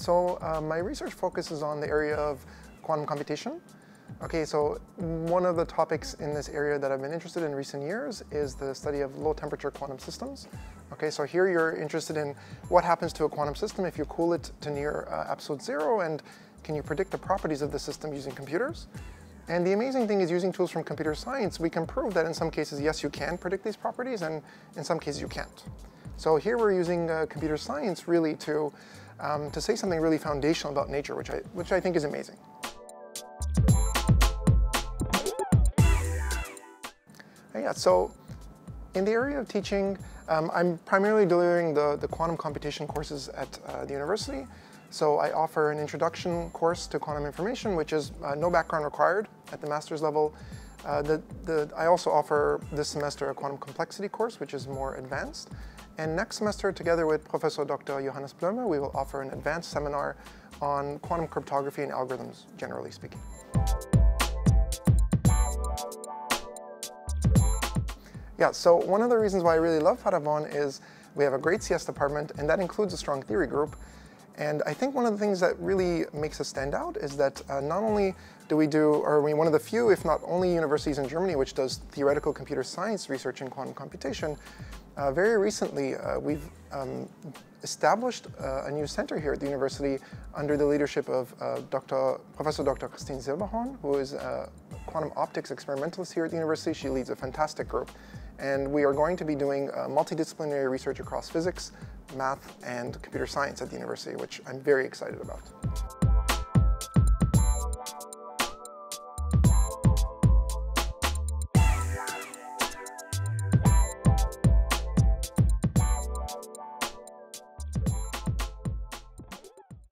So my research focuses on the area of quantum computation. Okay, so one of the topics in this area that I've been interested in recent years is the study of low temperature quantum systems. Okay, so here you're interested in what happens to a quantum system if you cool it to near absolute zero, and can you predict the properties of the system using computers? And the amazing thing is, using tools from computer science, we can prove that in some cases, yes, you can predict these properties, and in some cases you can't. So here we're using computer science really to say something really foundational about nature, which I think is amazing. Yeah, so in the area of teaching, I'm primarily delivering the quantum computation courses at the university. So I offer an introduction course to quantum information, which is no background required at the master's level. I also offer this semester a quantum complexity course, which is more advanced. And next semester, together with Professor Dr. Johannes Blömer, we will offer an advanced seminar on quantum cryptography and algorithms, generally speaking. Yeah, so one of the reasons why I really love Paderborn is we have a great CS department, and that includes a strong theory group. And I think one of the things that really makes us stand out is that not only do we do, or we're one of the few, if not only, universities in Germany which does theoretical computer science research in quantum computation. Very recently, we've established a new center here at the university under the leadership of Professor Dr. Christine Silberhorn, who is a quantum optics experimentalist here at the university. She leads a fantastic group. And we are going to be doing multidisciplinary research across physics, math, and computer science at the university, which I'm very excited about.